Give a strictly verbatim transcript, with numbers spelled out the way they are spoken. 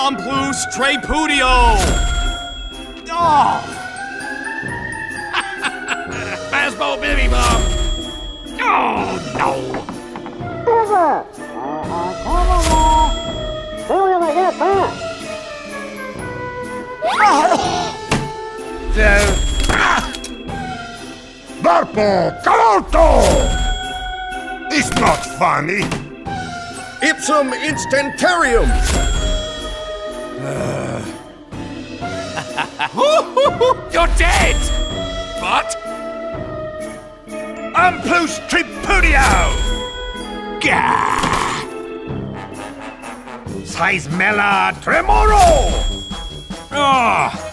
Pomplus Trapudio! Oh! Basbo Bibby Bob! Oh, no! Never! Uh, Who will I get back? Barpo Calorto! It's not funny! Ipsum instantarium! Uh. You're dead! But? Amplus Tripudio! Gah! Seismella Tremoro! Ah! Oh.